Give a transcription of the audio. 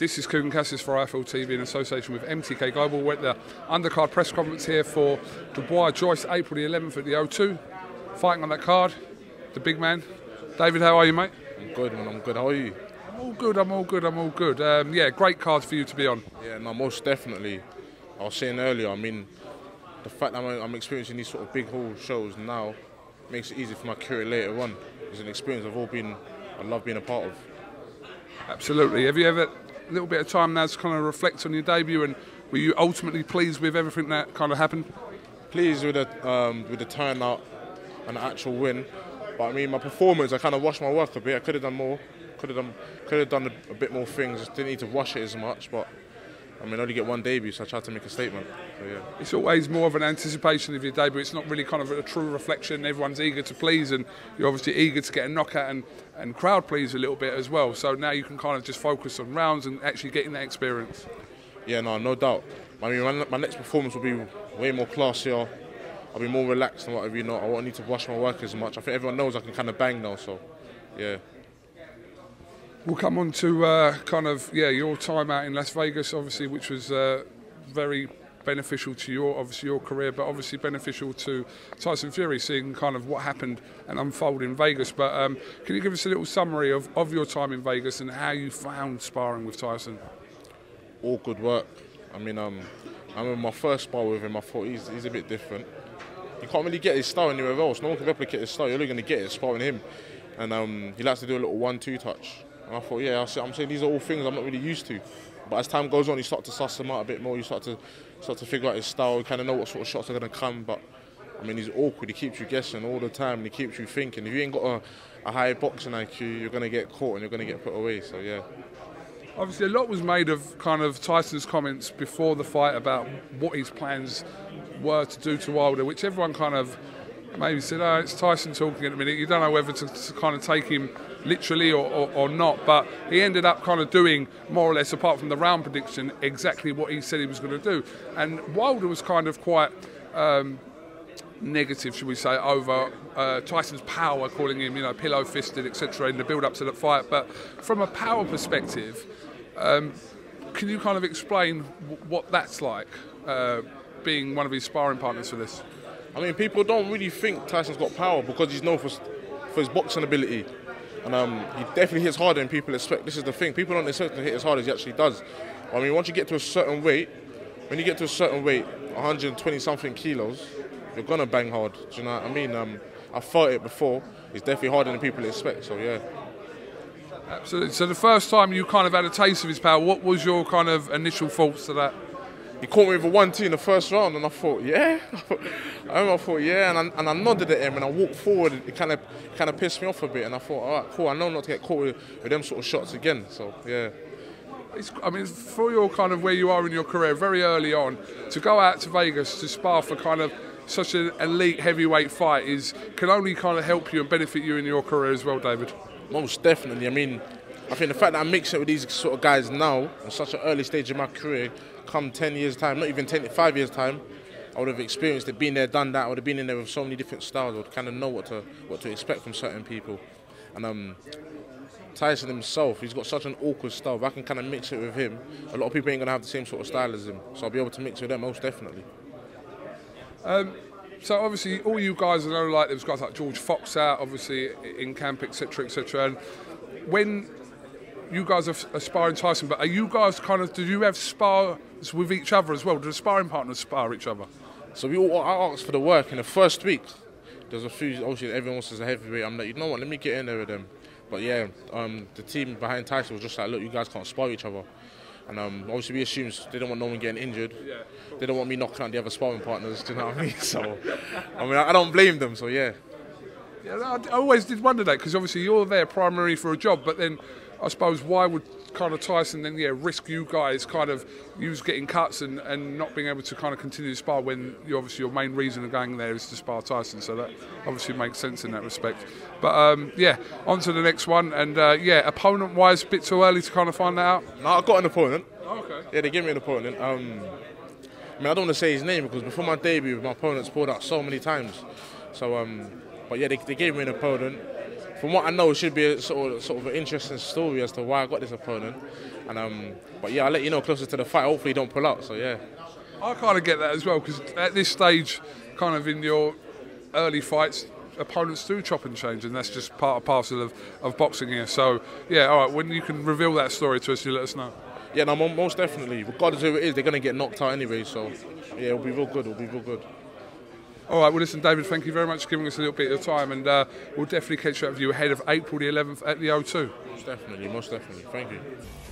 This is Kugan Cassius for iFL TV in association with MTK Global. We're at the undercard press conference here for Dubois Joyce, April the 11th at the O2. Fighting on that card, the big man. David, how are you, mate? I'm good, man. I'm good. How are you? I'm all good. I'm all good. Yeah, great cards for you to be on. Yeah, no, most definitely. I was saying earlier, I mean, the fact that I'm experiencing these sort of big hall shows now makes it easy for my career later on. It's an experience I love being a part of. Absolutely. Have you ever a little bit of time now to kind of reflect on your debut, and were you ultimately pleased with everything that kind of happened? Pleased with the turnout and the actual win, but I mean my performance, I kind of washed my work a bit. I could have done more, could have done a bit more things. Just didn't need to wash it as much, but I mean, I only get one debut, so I tried to make a statement. So, yeah. It's always more of an anticipation of your debut. It's not really kind of a true reflection. Everyone's eager to please, and you're obviously eager to get a knockout and crowd please a little bit as well. So now you can kind of just focus on rounds and actually getting that experience. Yeah, no doubt. I mean, my next performance will be way more classier. I'll be more relaxed and whatever, you know. I won't need to wash my work as much. I think everyone knows I can kind of bang now, so yeah. We'll come on to kind of, yeah, your time out in Las Vegas, obviously, which was very beneficial to your, obviously, your career, but obviously beneficial to Tyson Fury, seeing kind of what happened and unfold in Vegas. But can you give us a little summary of your time in Vegas and how you found sparring with Tyson? All good work. I mean, I remember my first spar with him, I thought he's a bit different. You can't really get his style anywhere else. No one can replicate his style. You're only going to get it sparring him. And he likes to do a little 1-2 touch. And I thought, yeah, I'm saying these are all things I'm not really used to. But as time goes on, you start to suss him out a bit more. You start to figure out his style. You kind of know what sort of shots are going to come. But, I mean, he's awkward. He keeps you guessing all the time. And he keeps you thinking. If you ain't got a high boxing IQ, you're going to get caught and you're going to get put away. So, yeah. Obviously, a lot was made of kind of Tyson's comments before the fight about what his plans were to do to Wilder, which everyone kind of maybe said, oh, it's Tyson talking at the minute. You don't know whether to kind of take him literally or not, but he ended up kind of doing more or less, apart from the round prediction, exactly what he said he was going to do. And Wilder was kind of quite negative, should we say, over Tyson's power, calling him, you know, pillow fisted, etc., in the build up to the fight. But from a power perspective, can you kind of explain what that's like, being one of his sparring partners for this? I mean, people don't really think Tyson's got power because he's known for his boxing ability. And he definitely hits harder than people expect. This is the thing. People don't expect to hit as hard as he actually does. I mean, once you get to a certain weight, 120-something kilos, you're going to bang hard. Do you know what I mean? I felt it before. It's definitely harder than people expect, so yeah. Absolutely. So the first time you kind of had a taste of his power, what was your kind of initial thoughts to that? He caught me with a 1-2 in the first round, and I thought, yeah. And I nodded at him, and I walked forward. It kind of pissed me off a bit, and I thought, all right, cool. I know not to get caught with them sort of shots again. So yeah. It's, I mean, for your kind of where you are in your career, very early on, to go out to Vegas to spar for kind of such an elite heavyweight fight can only kind of help you and benefit you in your career as well, David. Most definitely. I mean, I think the fact that I'm mixing with these sort of guys now, at such an early stage in my career, come 10 years' time, not even 10, 5 years' time, I would have experienced it, been there, done that. I would have been in there with so many different styles. I would kind of know what to expect from certain people. And Tyson himself, he's got such an awkward style. If I can kind of mix it with him, a lot of people ain't going to have the same sort of style as him. So I'll be able to mix with them, most definitely. So obviously, all you guys I know, like, there was guys like George Fox out, obviously, in camp, etc., etc. And when you guys are sparring Tyson, but are you guys kind of, do you have spars with each other as well? Do the sparring partners spar each other? So I asked for the work in the first week. There's a few, obviously everyone else is a heavyweight. I'm like, you know what, let me get in there with them. But yeah, the team behind Tyson was just like, look, you guys can't spar each other. And obviously we assumed they don't want no one getting injured. Yeah, they don't want me knocking out the other sparring partners, do you know what I mean? So, I mean, I don't blame them, so yeah. Yeah, I always did wonder that, because obviously you're there primarily for a job, but then I suppose why would kind of Tyson then, yeah, risk you guys kind of getting cuts and not being able to kind of continue to spar when you obviously your main reason of going there is to spar Tyson, so that obviously makes sense in that respect. But yeah, on to the next one, and yeah, opponent wise, a bit too early to kind of find that out. No, I got an opponent. Oh, okay. Yeah, they gave me an opponent. I mean, I don't want to say his name because before my debut, my opponent's pulled out so many times. So but yeah, they gave me an opponent. From what I know, it should be a sort of an interesting story as to why I got this opponent. And but yeah, I'll let you know closer to the fight. Hopefully you don't pull out, so yeah. I kind of get that as well, because at this stage, kind of in your early fights, opponents do chop and change, and that's just part and parcel of boxing here. So yeah, all right, when you can reveal that story to us, you let us know. Yeah, no, most definitely. Regardless of who it is, they're going to get knocked out anyway, so yeah, it'll be real good, it'll be real good. All right, well listen, David, thank you very much for giving us a little bit of time, and we'll definitely catch up with you ahead of April the 11th at the O2. Most definitely, thank you.